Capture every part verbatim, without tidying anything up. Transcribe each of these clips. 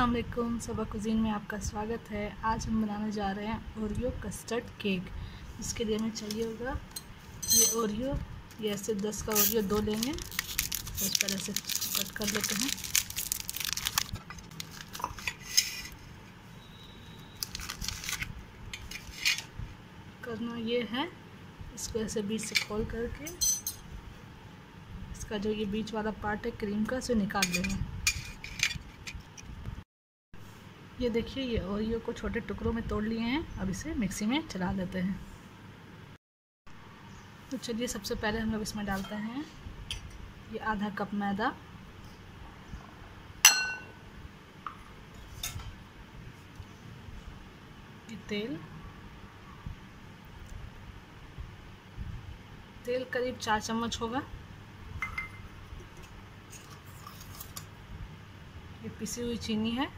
अस्सलाम वालेकुम, सबा कुज़ीन में आपका स्वागत है। आज हम बनाने जा रहे हैं ओरियो कस्टर्ड केक। इसके लिए हमें चाहिए होगा ये ओरियो, ये ऐसे दस का ओरियो दो लेंगे, तो इस पर ऐसे कट कर लेते हैं। करना ये है, इसको ऐसे बीच से खोल करके इसका जो ये बीच वाला पार्ट है क्रीम का, उसे निकाल लेंगे। ये देखिए, ये ओरियो को छोटे टुकड़ों में तोड़ लिए हैं। अब इसे मिक्सी में चला लेते हैं। तो चलिए, सबसे पहले हम लोग इसमें डालते हैं ये आधा कप मैदा, ये तेल तेल करीब चार चम्मच होगा, ये पिसी हुई चीनी है,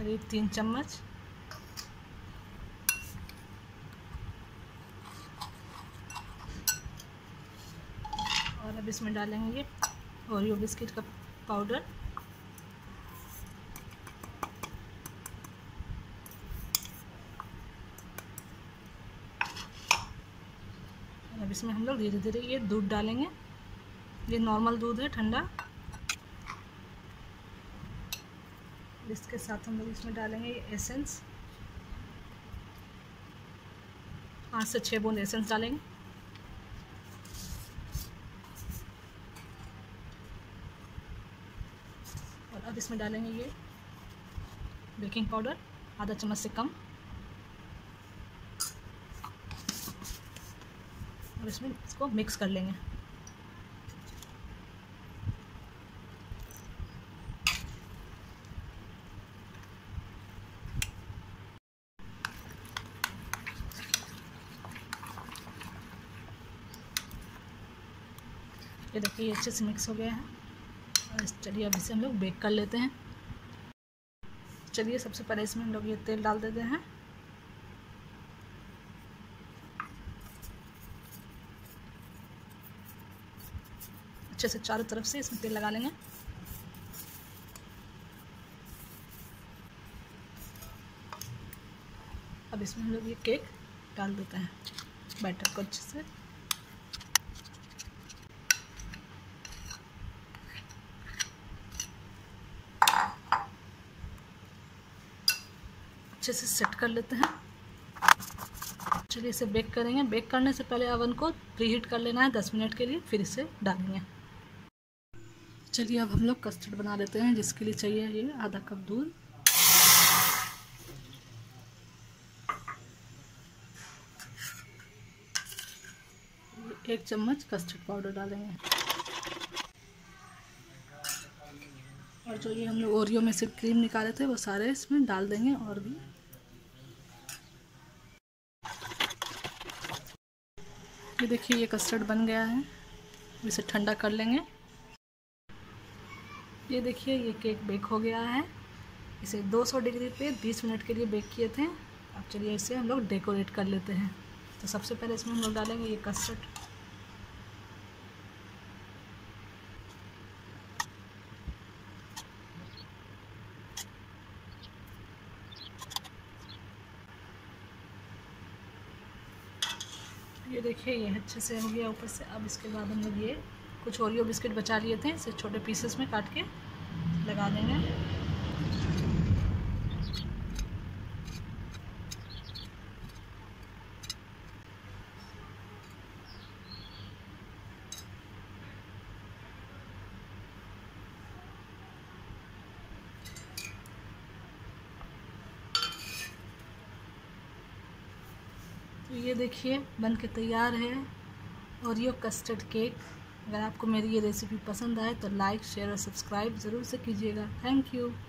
करीब तीन चम्मच, और अब इसमें डालेंगे ये ओरियो बिस्किट का पाउडर, और अब इसमें हम लोग धीरे धीरे ये दूध डालेंगे। ये नॉर्मल दूध है, ठंडा। इसके साथ हम लोग इसमें डालेंगे ये एसेंस, पाँच से छः बूंद एसेंस डालेंगे। और अब इसमें डालेंगे ये बेकिंग पाउडर, आधा चम्मच से कम, और इसमें इसको मिक्स कर लेंगे। ये देखिए, ये अच्छे से मिक्स हो गया है। और चलिए, अब इसे हम लोग बेक कर लेते हैं। चलिए, सबसे पहले इसमें हम लोग ये तेल डाल देते हैं। अच्छे से चारों तरफ से इसमें तेल लगा लेंगे। अब इसमें हम लोग ये केक डाल देते हैं, बैटर को अच्छे से। अच्छे से सेट कर लेते हैं। चलिए, इसे बेक करेंगे। बेक करने से पहले ओवन को प्रीहीट कर लेना है दस मिनट के लिए, फिर इसे डालेंगे। चलिए, अब हम लोग कस्टर्ड बना लेते हैं, जिसके लिए चाहिए ये आधा कप दूध, एक चम्मच कस्टर्ड पाउडर डालेंगे, और जो ये हम लोग ओरियो में से क्रीम निकाले थे वो सारे इसमें डाल देंगे। और भी ये देखिए, ये कस्टर्ड बन गया है, इसे ठंडा कर लेंगे। ये देखिए, ये केक बेक हो गया है। इसे दो सौ डिग्री पे बीस मिनट के लिए बेक किए थे। अब चलिए, इसे हम लोग डेकोरेट कर लेते हैं। तो सबसे पहले इसमें हम लोग डालेंगे ये कस्टर्ड, ये देखिए, ये अच्छे से हो गया ऊपर से। अब इसके बाद हम लोग ये कुछ ओरियो बिस्किट बचा लिए थे, इसे छोटे पीसेस में काट के लगा देंगे। तो ये देखिए, बन के तैयार है ओरियो कस्टर्ड केक। अगर आपको मेरी ये रेसिपी पसंद आए तो लाइक, शेयर और सब्सक्राइब ज़रूर से कीजिएगा। Thank you.